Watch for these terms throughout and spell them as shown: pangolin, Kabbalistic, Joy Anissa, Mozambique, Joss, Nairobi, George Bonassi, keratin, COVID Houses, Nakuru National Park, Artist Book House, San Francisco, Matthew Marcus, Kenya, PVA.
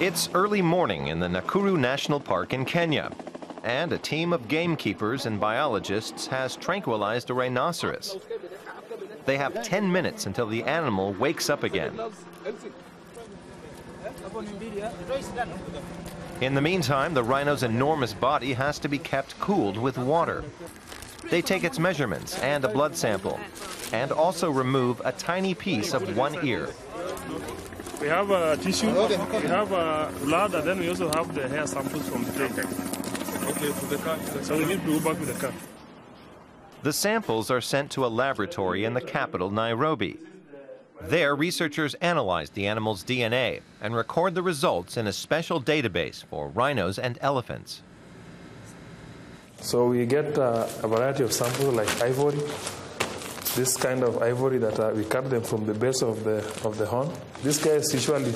It's early morning in the Nakuru National Park in Kenya, and a team of gamekeepers and biologists has tranquilized a rhinoceros. They have 10 minutes until the animal wakes up again. In the meantime, the rhino's enormous body has to be kept cooled with water. They take its measurements and a blood sample, and also remove a tiny piece of one ear. We have tissue, we have blood, and then we also have the hair samples from the tail. Okay, to the car. So we need to go back to the car. The samples are sent to a laboratory in the capital, Nairobi. There, researchers analyze the animal's DNA and record the results in a special database for rhinos and elephants. So we get a variety of samples like ivory. This kind of ivory that we cut them from the base of the horn. These guys usually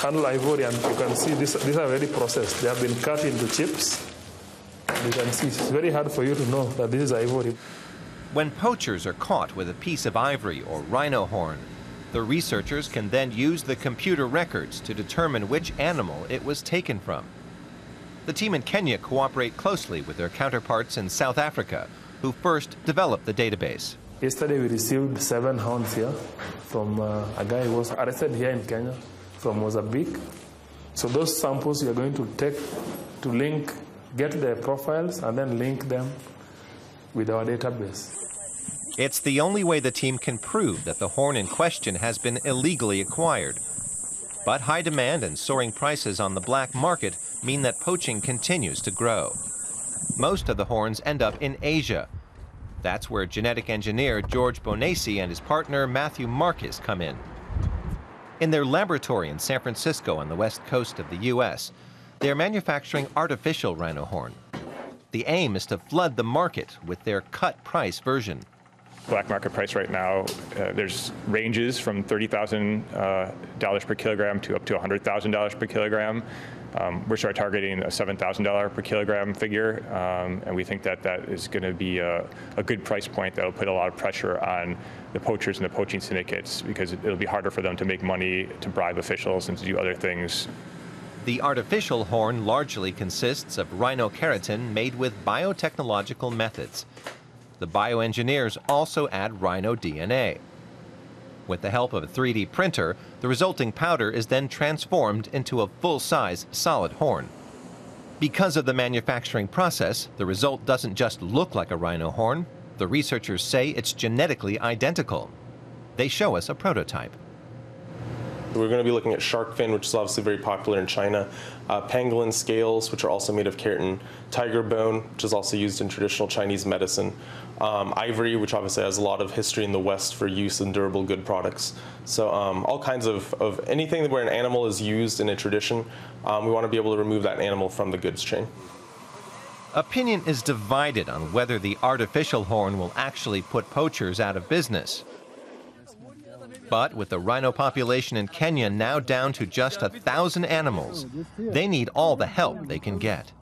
handle ivory, and you can see these are already processed. They have been cut into chips. You can see it's very hard for you to know that this is ivory. When poachers are caught with a piece of ivory or rhino horn, the researchers can then use the computer records to determine which animal it was taken from. The team in Kenya cooperate closely with their counterparts in South Africa, who first developed the database. Yesterday we received 7 hounds here from a guy who was arrested here in Kenya from Mozambique. So those samples we are going to take to link, get their profiles and then link them with our database. It's the only way the team can prove that the horn in question has been illegally acquired. But high demand and soaring prices on the black market mean that poaching continues to grow. Most of the horns end up in Asia. That's where genetic engineer George Bonassi and his partner Matthew Marcus come in. In their laboratory in San Francisco on the west coast of the U.S., they're manufacturing artificial rhino horn. The aim is to flood the market with their cut-price version. Black market price right now, there's ranges from $30,000 per kilogram to up to $100,000 per kilogram. We're sort of targeting a $7,000 per kilogram figure, and we think that that is going to be a good price point that will put a lot of pressure on the poachers and the poaching syndicates, because it'll be harder for them to make money, to bribe officials, and to do other things. The artificial horn largely consists of rhino keratin made with biotechnological methods. The bioengineers also add rhino DNA. With the help of a 3D printer, the resulting powder is then transformed into a full-size solid horn. Because of the manufacturing process, the result doesn't just look like a rhino horn. The researchers say it's genetically identical. They show us a prototype. We're going to be looking at shark fin, which is obviously very popular in China, pangolin scales, which are also made of keratin, tiger bone, which is also used in traditional Chinese medicine, ivory, which obviously has a lot of history in the West for use in durable good products. So all kinds of anything where an animal is used in a tradition, we want to be able to remove that animal from the goods chain. Opinion is divided on whether the artificial horn will actually put poachers out of business. But with the rhino population in Kenya now down to just 1,000 animals, they need all the help they can get.